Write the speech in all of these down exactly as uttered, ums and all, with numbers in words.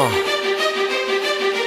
Uh.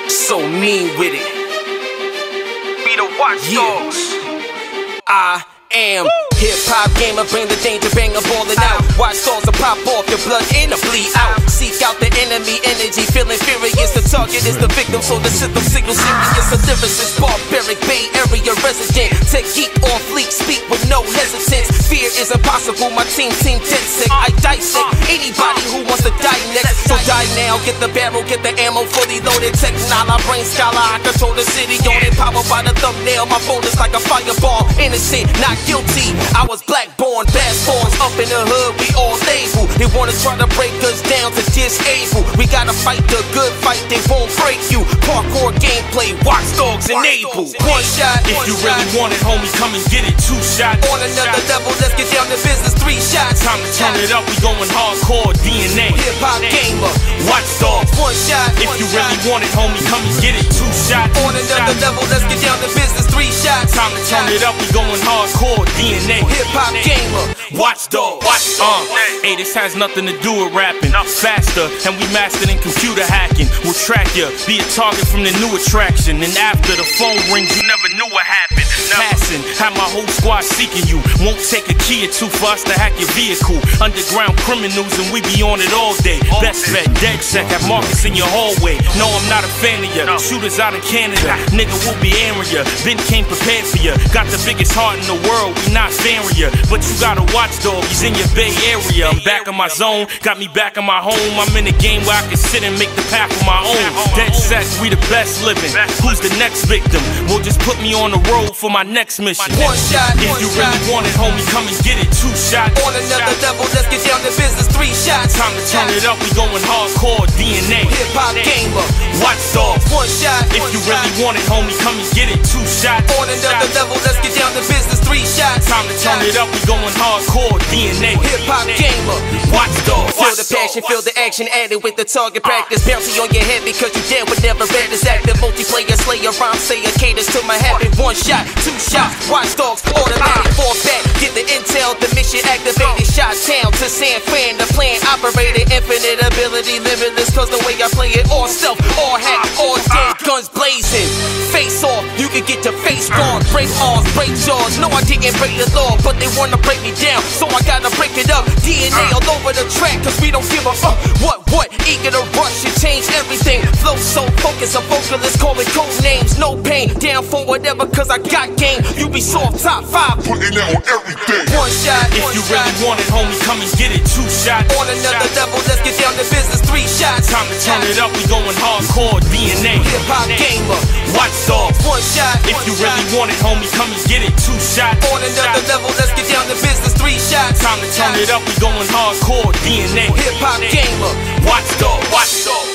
So mean with it. Be the Watch Dogs. Yeah. I am HipHopGamer, bring the danger, bang, I'm ballin' out. Watch Dogs to pop off, your blood in the bleed out. Seek out the enemy energy, feeling furious. The target is the victim, so the system signals serious. The difference is barbaric, Bay Area resident. Technique on fleek, speak with no hesitance. Fear is impossible, my team, team dead sick. I dissect anybody who wants to die next. So die now, get the barrel, get the ammo, fully loaded. Tech nala, brain scholar, I control the city on it. Powered by the thumbnail, my phone is like a fireball. Innocent, not guilty, I was black born, bad forms. Up in the hood, we all label. They wanna try to break us down to disable. We gotta fight the good fight, they won't break you. Parkour gameplay, Watch Dogs enable. One shot, if you really want it, homie, come and get it. Two shots, on another level, let's get down to business. Three shots, time to turn it up, we going hardcore. D N A, HipHopGamer, Watch Dogs. One shot, if you really want it, homie, come and get it. Two shots, on another level, let's get down to business. Three shots, time to turn it up, we going hardcore. D N A, HipHopGamer, Watch Dogs. Uh, hey, this has nothing to do with rapping. Faster, and we mastered in computer hacking. We'll track ya, be a target from the new attraction. And after the phone rings, you never knew what happened. Passing, have my whole squad seeking you. Won't take a key or two for us to hack your vehicle. Underground criminals, and we be on it all day. Best bet, dead check, have Marcus in your hallway. No, I'm not a fan of ya. Shooters out of Canada, nigga, we'll be airing ya. Been came prepared for ya. Got the biggest heart in the world, we not fairing ya. But you got a watchdog, he's in your Bay Area. I'm back in my zone, got me back in my home. I'm in a game where I can sit and make the path on my own. Dead sets, we the best living. Who's the next victim? Well, just put me on the road for my next mission. One shot, if you really want it, homie, come and get it. Two shots, on another level, let's get down to business. Three shots, time to turn it up, we going hardcore. D N A, HipHopGamer, Watch Dogs. One shot, if you really want it, homie, come and get it. Two shots, on another level, let's get down to business. Three shots, time to turn it up, we going hardcore. D N A, HipHopGamer, Watch Dogs. Feel the passion, feel the action, added with the target practice. Bouncy on your head because you dead with never read this active. Multiplayer, slayer, rhyme, say a cadence to my habit. One shot, two shots, Watch Dogs, automatic, fall back. Get the intel, the mission activated. Shot town to San Fran, the plan operated. Infinite ability, limitless, cause the way I play it, all self, all hack, all dead, guns blazing. Face off, you can get your face gone. Break arms, break jaws, no I didn't break the law, but they wanna break me down, so I gotta break it up. D N A all over the track, cause we don't give a fuck. What, what, eager to rush and change everything. Flow so focused, a vocalist calling code names. No pain, down for whatever, cause I got game. You be soft, top five, putting that on everything. One shot, if one you shot. Really want it, homie, come and get it. Two shots, on another shot. Level, let's get down to business. Three shots, time to turn it up, we going hardcore. D N A, HipHopGamer, Watch Dogs. One shot, if one you shot. Really want it, homie, come and get it. Two shots, on another shot. Level, let's get down to business. Three shots, time to turn it up, we going hardcore. D N A, HipHopGamer, Watch Dogs. Watch Dogs.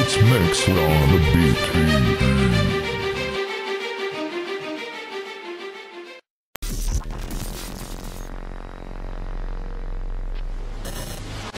It's Maxwell on the beat.